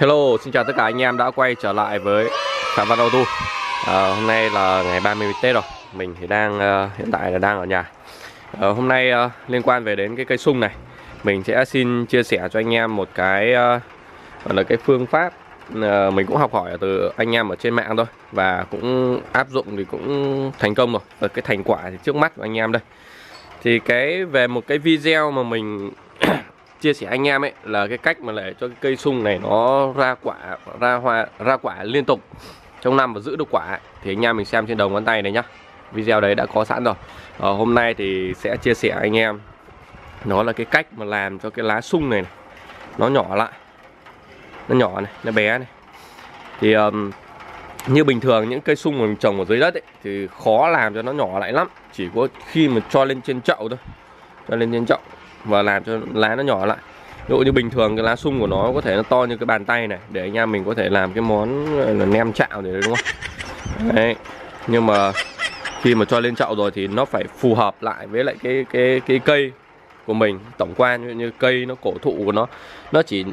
Hello, xin chào tất cả anh em đã quay trở lại với Phạm Văn Auto. Hôm nay là ngày 30 Tết rồi. Mình thì hiện tại đang ở nhà. Hôm nay liên quan về đến cái cây sung này, mình sẽ xin chia sẻ cho anh em một cái là cái phương pháp mình cũng học hỏi từ anh em ở trên mạng thôi, và cũng áp dụng thì cũng thành công rồi. Ở cái thành quả thì trước mắt của anh em đây. Thì cái về một cái video mà mình chia sẻ anh em ấy là cái cách mà để cho cái cây sung này nó ra quả, ra hoa, ra quả liên tục trong năm và giữ được quả ấy. Thì anh em mình xem trên đầu ngón tay này nhá, video đấy đã có sẵn rồi. Hôm nay thì sẽ chia sẻ anh em nó là cái cách mà làm cho cái lá sung này, nó nhỏ lại, nó nhỏ này, nó bé này. Thì như bình thường những cây sung mà mình trồng ở dưới đất ấy, thì khó làm cho nó nhỏ lại lắm, chỉ có khi mà cho lên trên chậu thôi, cho lên trên chậu và làm cho lá nó nhỏ lại. Ví dụ như bình thường cái lá sung của nó có thể nó to như cái bàn tay này, để anh em mình có thể làm cái món là nem chạo để đấy, đúng không? Đấy. Nhưng mà khi mà cho lên chậu rồi thì nó phải phù hợp lại với lại cái cây của mình tổng quan, như cây nó cổ thụ của nó chỉ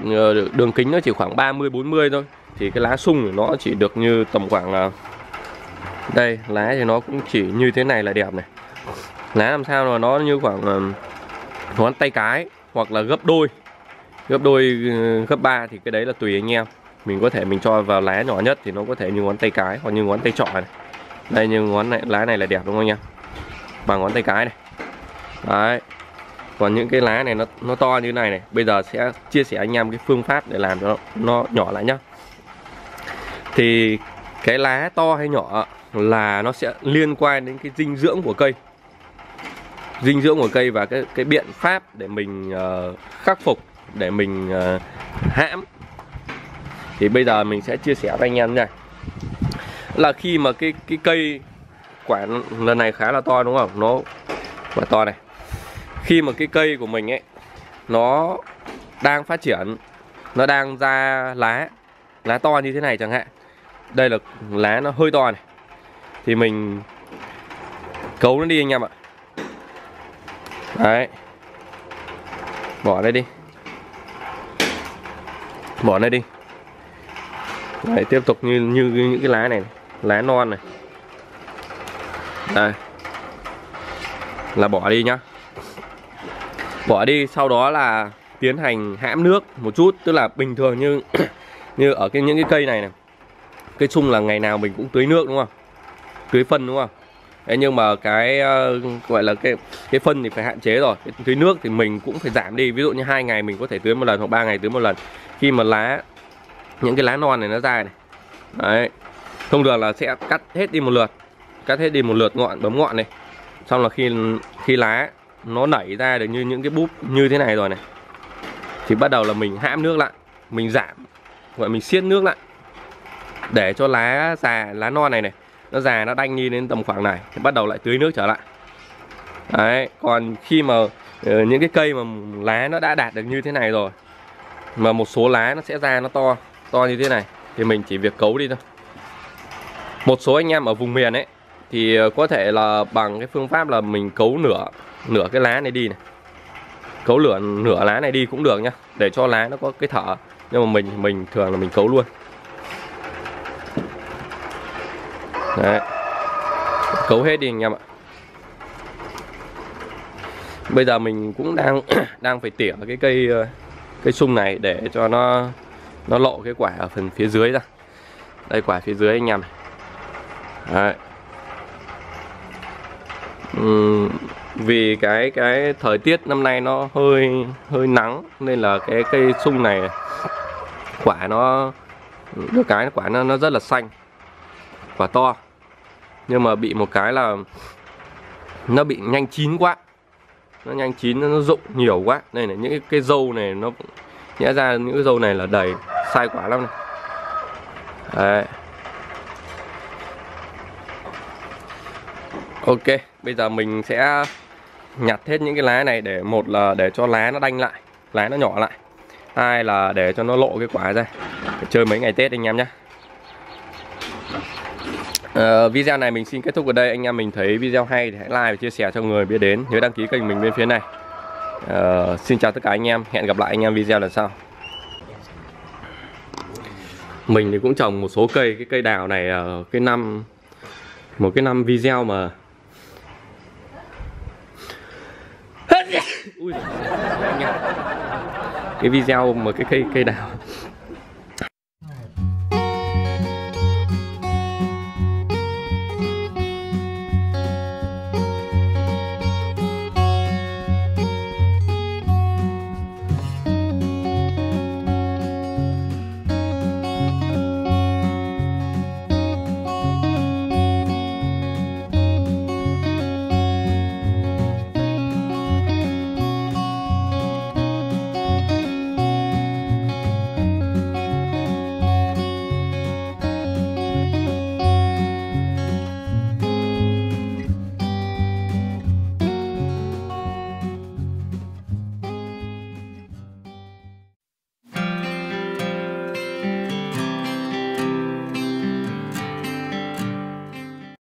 đường kính nó chỉ khoảng 30-40 thôi, thì cái lá sung của nó chỉ được như tầm khoảng đây, lá thì nó cũng chỉ như thế này là đẹp này. Lá làm sao mà nó như khoảng ngón tay cái hoặc là gấp 3 thì cái đấy là tùy anh em. Mình có thể mình cho vào lá nhỏ nhất thì nó có thể như ngón tay cái hoặc như ngón tay trỏ này. Đây, như ngón này, lá này là đẹp đúng không anh em? Bằng ngón tay cái này. Đấy. Còn những cái lá này nó to như này này, bây giờ sẽ chia sẻ anh em cái phương pháp để làm cho nó nhỏ lại nhá. Thì cái lá to hay nhỏ là nó sẽ liên quan đến cái dinh dưỡng của cây. Dinh dưỡng của cây và cái biện pháp để mình khắc phục, để mình hãm. Thì bây giờ mình sẽ chia sẻ với anh em nha. Là khi mà cái cây quả lần này khá là to đúng không? Nó quả to này. Khi mà cái cây của mình ấy nó đang phát triển, nó đang ra lá to như thế này chẳng hạn. Đây là lá nó hơi to này. Thì mình cấu nó đi anh em ạ. Đấy. Bỏ đây đi. Bỏ đây đi. Đấy, tiếp tục như những cái lá này, lá non này. Đây. Là bỏ đi nhá. Bỏ đi, sau đó là tiến hành hãm nước một chút, tức là bình thường như ở những cái cây này này. Cây sung là ngày nào mình cũng tưới nước đúng không? Tưới phân đúng không? Đấy, nhưng mà cái gọi là cái phân thì phải hạn chế rồi, cái tưới nước thì mình cũng phải giảm đi. Ví dụ như 2 ngày mình có thể tưới một lần hoặc 3 ngày tưới một lần. Khi mà những cái lá non này nó ra này. Đấy. Thông thường là sẽ cắt hết đi một lượt. Cắt hết đi một lượt ngọn, bấm ngọn này. Xong là khi lá nó nảy ra được như những cái búp như thế này rồi này, thì bắt đầu là mình hãm nước lại, mình giảm, gọi mình siết nước lại, để cho lá già, lá non này này nó già, nó đanh đi đến tầm khoảng này thì bắt đầu lại tưới nước trở lại. Đấy, còn khi mà những cái cây mà lá nó đã đạt được như thế này rồi, mà một số lá nó sẽ ra nó to như thế này, thì mình chỉ việc cấu đi thôi. Một số anh em ở vùng miền ấy thì có thể là bằng cái phương pháp là mình cấu nửa cái lá này đi này. Cấu nửa lá này đi cũng được nhá, để cho lá nó có cái thở. Nhưng mà mình thường là mình cấu luôn. Đấy. Cấu hết đi anh em ạ. Bây giờ mình cũng đang phải tỉa cái cây sung này để cho nó lộ cái quả ở phần phía dưới ra. Đây, quả phía dưới anh em này. Đấy. Vì cái thời tiết năm nay nó hơi nắng nên là cái cây sung này quả nó được cái quả nó rất là xanh, quả to. Nhưng mà bị một cái là nó bị nhanh chín quá, nó nhanh chín, nó rụng nhiều quá. Đây là những cái dâu này, nó nhẽ ra những cái dâu này là đầy sai quả lắm này. Đấy. Ok, bây giờ mình sẽ nhặt hết những cái lá này, để một là để cho lá nó đanh lại, lá nó nhỏ lại. Hai là để cho nó lộ cái quả ra. Chơi mấy ngày Tết anh em nhé. Video này mình xin kết thúc ở đây. Anh em mình thấy video hay thì hãy like và chia sẻ cho người biết đến. Nhớ đăng ký kênh mình bên phía này. Xin chào tất cả anh em. Hẹn gặp lại anh em video lần sau. Mình thì cũng trồng một số cây, cái cây đào này ở cái năm, một cái năm video mà ui, cái video mà cái cây đào